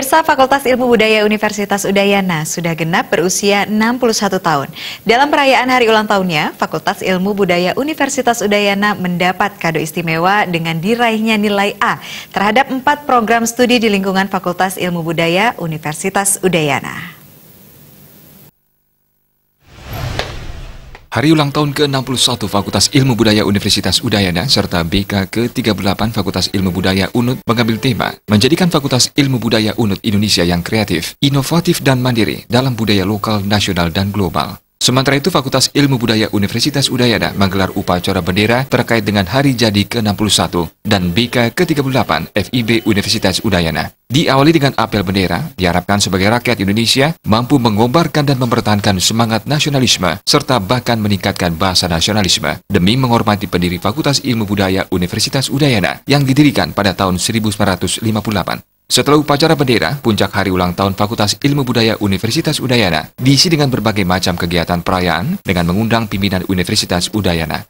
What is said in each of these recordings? Pemirsa, Fakultas Ilmu Budaya Universitas Udayana sudah genap berusia 61 tahun. Dalam perayaan hari ulang tahunnya, Fakultas Ilmu Budaya Universitas Udayana mendapat kado istimewa dengan diraihnya nilai A terhadap 4 program studi di lingkungan Fakultas Ilmu Budaya Universitas Udayana. Hari ulang tahun ke-61 Fakultas Ilmu Budaya Universitas Udayana serta BK ke-38 Fakultas Ilmu Budaya UNUD mengambil tema menjadikan Fakultas Ilmu Budaya UNUD Indonesia yang kreatif, inovatif dan mandiri dalam budaya lokal, nasional dan global. Sementara itu, Fakultas Ilmu Budaya Universitas Udayana menggelar upacara bendera terkait dengan hari jadi ke-61 dan BK ke-38 FIB Universitas Udayana. Diawali dengan apel bendera, diharapkan sebagai rakyat Indonesia mampu mengobarkan dan mempertahankan semangat nasionalisme, serta bahkan meningkatkan bahasa nasionalisme, demi menghormati pendiri Fakultas Ilmu Budaya Universitas Udayana yang didirikan pada tahun 1958. Setelah upacara bendera, puncak hari ulang tahun Fakultas Ilmu Budaya Universitas Udayana diisi dengan berbagai macam kegiatan perayaan dengan mengundang pimpinan Universitas Udayana.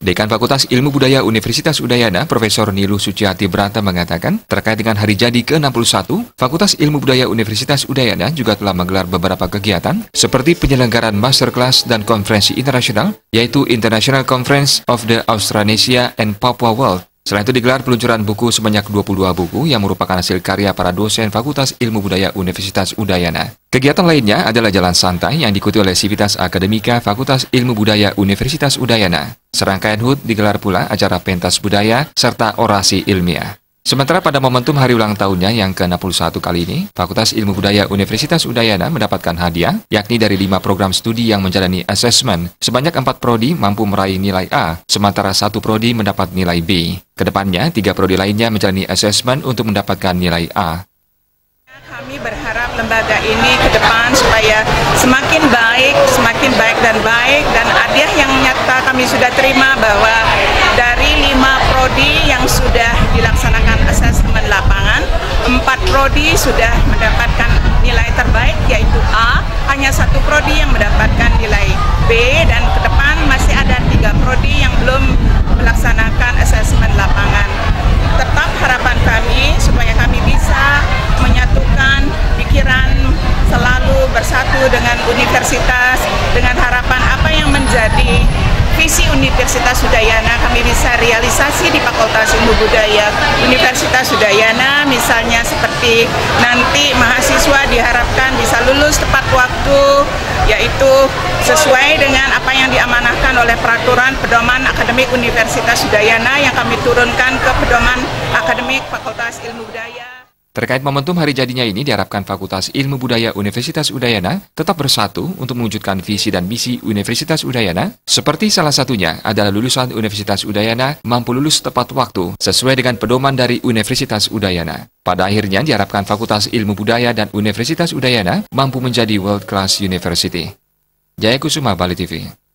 Dekan Fakultas Ilmu Budaya Universitas Udayana, Profesor Niluh Suciati Berata mengatakan, terkait dengan hari jadi ke-61, Fakultas Ilmu Budaya Universitas Udayana juga telah menggelar beberapa kegiatan seperti penyelenggaraan masterclass dan konferensi internasional, yaitu International Conference of the Austronesia and Papua World. Selain itu digelar peluncuran buku sebanyak 22 buku yang merupakan hasil karya para dosen Fakultas Ilmu Budaya Universitas Udayana. Kegiatan lainnya adalah jalan santai yang diikuti oleh Sivitas Akademika Fakultas Ilmu Budaya Universitas Udayana. Serangkaian HUT digelar pula acara pentas budaya serta orasi ilmiah. Sementara pada momentum hari ulang tahunnya yang ke-61 kali ini, Fakultas Ilmu Budaya Universitas Udayana mendapatkan hadiah, yakni dari 5 program studi yang menjalani asesmen. Sebanyak 4 prodi mampu meraih nilai A, sementara 1 prodi mendapat nilai B. Kedepannya, 3 prodi lainnya menjalani asesmen untuk mendapatkan nilai A. Kami berharap lembaga ini ke depan supaya semakin baik, dan hadiah yang nyata kami sudah terima bahwa dari 5 prodi yang sudah dilaksanakan asesmen lapangan, 4 prodi sudah mendapatkan nilai terbaik yaitu A, hanya 1 prodi yang mendapatkan nilai B, dan ke depan masih ada 3 prodi yang belum melaksanakan asesmen lapangan. Tetap harapan kami supaya kami bisa menyatukan pikiran, selalu bersatu dengan universitas, dengan harapan apa yang menjadi visi Universitas Udayana kami bisa realisasi di Fakultas Ilmu Budaya Universitas Udayana, misalnya seperti nanti mahasiswa diharapkan bisa lulus tepat waktu, yaitu sesuai dengan apa yang diamanahkan oleh peraturan pedoman akademik Universitas Udayana yang kami turunkan ke pedoman akademik Fakultas Ilmu Budaya. Terkait momentum hari jadinya ini, diharapkan Fakultas Ilmu Budaya Universitas Udayana tetap bersatu untuk mewujudkan visi dan misi Universitas Udayana, seperti salah satunya adalah lulusan Universitas Udayana mampu lulus tepat waktu sesuai dengan pedoman dari Universitas Udayana. Pada akhirnya, diharapkan Fakultas Ilmu Budaya dan Universitas Udayana mampu menjadi world class university. Jayakusuma, Bali TV.